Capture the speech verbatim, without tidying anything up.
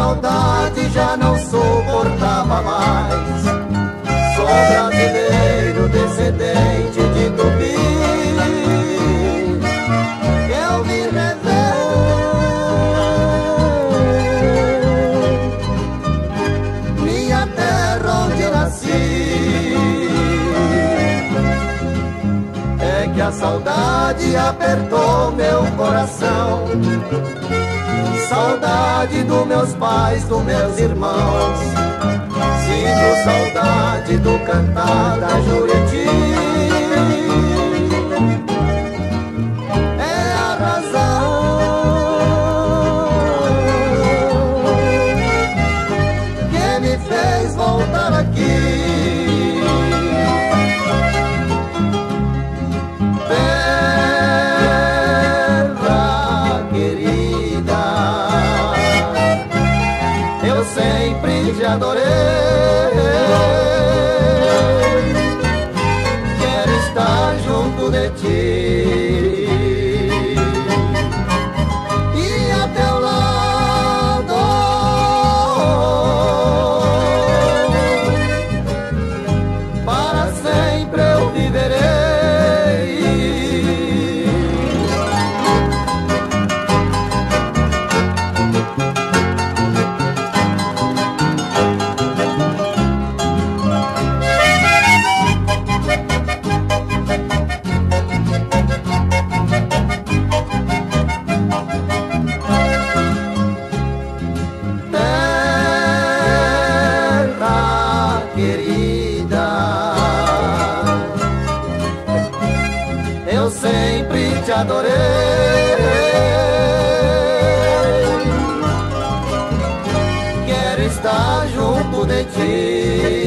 saudade já não suportava mais. Sou brasileiro, descendente de Tupi. Eu me revejo, minha terra onde nasci. É que a saudade apertou meu coração. Saudade dos meus pais, dos meus irmãos. Sinto saudade do cantar da Juritina. É a razão que me fez voltar aqui. Sempre te adorei, quero estar junto de ti e a teu lado. Para sempre eu viverei. Eu sempre te adorei, quero estar junto de ti.